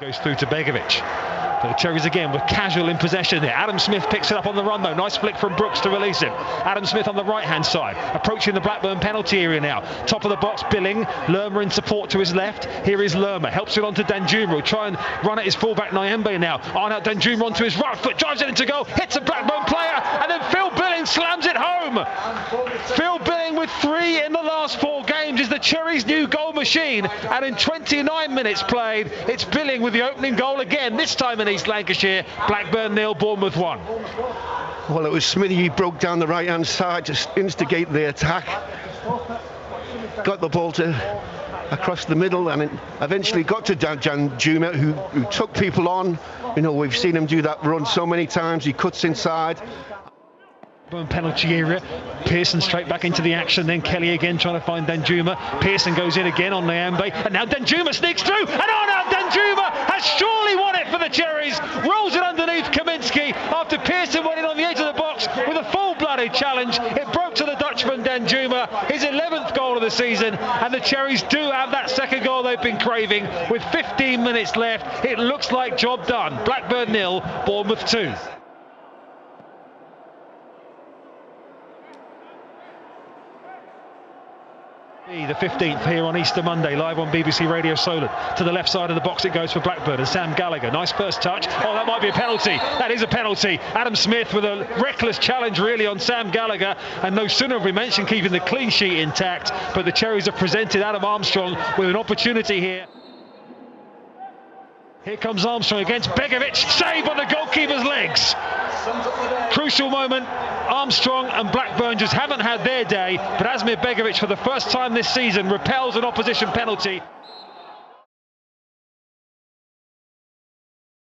Goes through to Begovic. The Cherries again were casual in possession here. Adam Smith picks it up on the run though. Nice flick from Brooks to release him. Adam Smith on the right hand side, approaching the Blackburn penalty area now. Top of the box, Billing. Lerma in support to his left. Here is Lerma. Helps it on to Danjuma. He'll try and run at his fullback Nyambe now. Arnaut Danjuma onto his right foot. Drives it into goal. Hits a Blackburn player. And then Phil Billing slams it home. Phil Billing with 3 in the last 4 games is the Cherries' new goal machine. And in 29 minutes played, it's Billing with the opening goal again. This time in East Lancashire, Blackburn 0, Bournemouth 1. Well, it was Smithy who broke down the right-hand side to instigate the attack. Got the ball to across the middle, and it eventually got to Danjuma, who took people on. You know, we've seen him do that run so many times. He cuts inside. Penalty area, Pearson straight back into the action, then Kelly again trying to find Danjuma. Pearson goes in again on Nyambe, and now Danjuma sneaks through, and Arnaut Danjuma has surely won it for the Cherries. Rolls it underneath Kaminski after Pearson went in on the edge of the box with a full-blooded challenge. It broke to the Dutchman Danjuma, his 11th goal of the season, and the Cherries do have that second goal they've been craving. With 15 minutes left, it looks like job done. Blackburn 0, Bournemouth 2. The 15th here on Easter Monday, live on BBC Radio Solent. To the left side of the box it goes for Blackburn, and Sam Gallagher, nice first touch. Oh, that might be a penalty. That is a penalty. Adam Smith with a reckless challenge really on Sam Gallagher, and no sooner have we mentioned keeping the clean sheet intact, but the Cherries have presented Adam Armstrong with an opportunity here. Here comes Armstrong against Begovic, saved on the goalkeeper's legs. Crucial moment. Armstrong and Blackburn just haven't had their day, but Asmir Begovic for the first time this season repels an opposition penalty.